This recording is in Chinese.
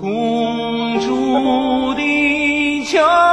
同住的家。